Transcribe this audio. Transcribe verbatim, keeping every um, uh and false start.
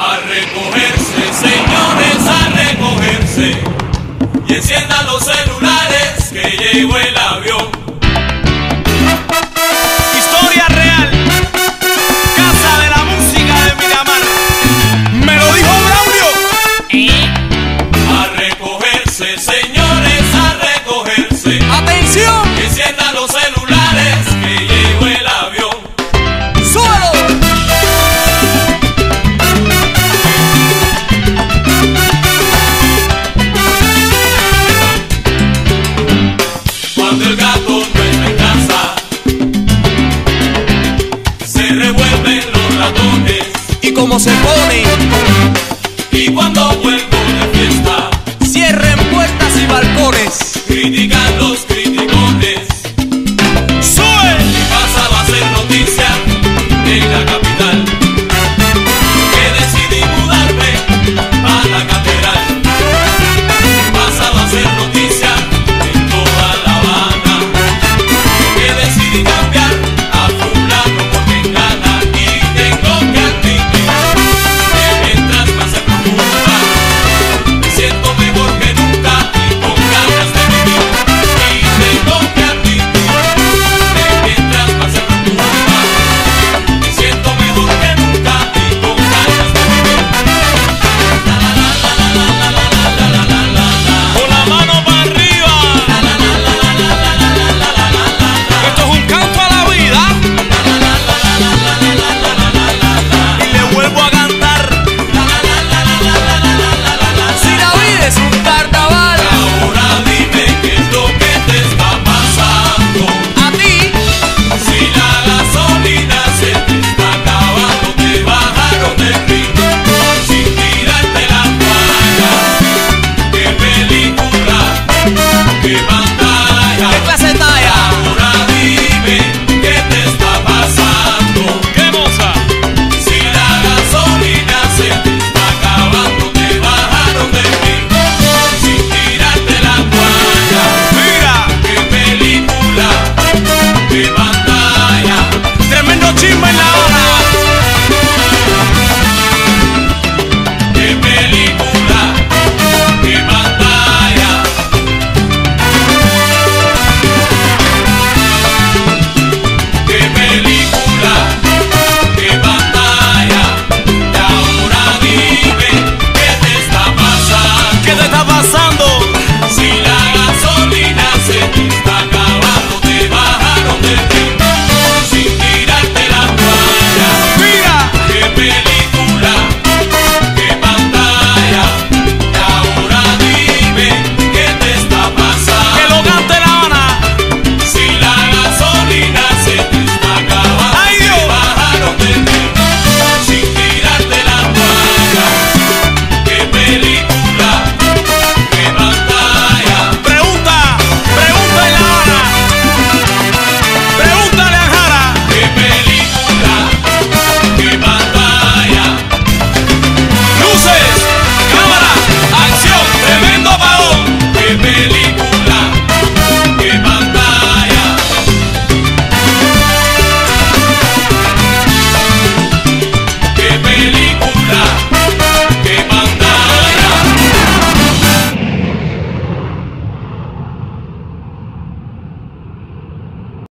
A recogerse, señores, a recogerse. Y enciendan los celulares que llegó el avión. Historia real. Casa de la música de Miramar. Me lo dijo Braulio. A recogerse, señores, a recogerse. ¡Atención! Y enciendan los celulares que llegó el avión. ¡Súbelo! Cuando el gato no está en casa, se revuelven los ratones. Y como se pone. Y cuando vuelvo de fiesta, cierren puertas y balcones, criticando.